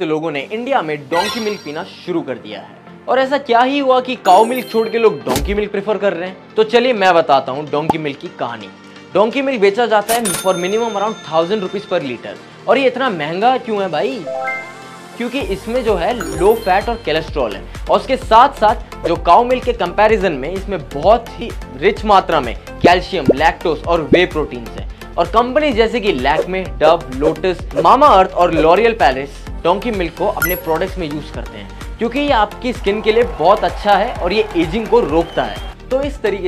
तो लोगों ने इंडिया में डोंकी मिल्क पीना शुरू कर दिया है। और ऐसा क्या ही हुआ कि काऊ मिल्क छोड़ के लोग डोंकी मिल्क प्रेफर कर रहे हैं? तो चलिए मैं बताता हूँ डोंकी मिल्क की कहानी। डोंकी मिल्क बेचा जाता है फॉर मिनिमम अराउंड 1000 रुपीज पर लीटर। और ये इतना महंगा क्यों है भाई? क्योंकि इसमें जो है लो फैट और कोलेस्ट्रॉल है, और उसके साथ साथ जो काऊ मिल्क के कंपैरिजन में इसमें बहुत ही रिच मात्रा में कैल्शियम, लैक्टोज और वे प्रोटीन्स है। और कंपनी जैसे कि लैक्मे, डव, लोटस, मामा अर्थ और लॉरियल पैरिस डोंकी मिल्क को अपने प्रोडक्ट्स में यूज करते हैं, क्योंकि ये आपकी स्किन के लिए बहुत अच्छा है और ये एजिंग को रोकता है। तो इस तरीके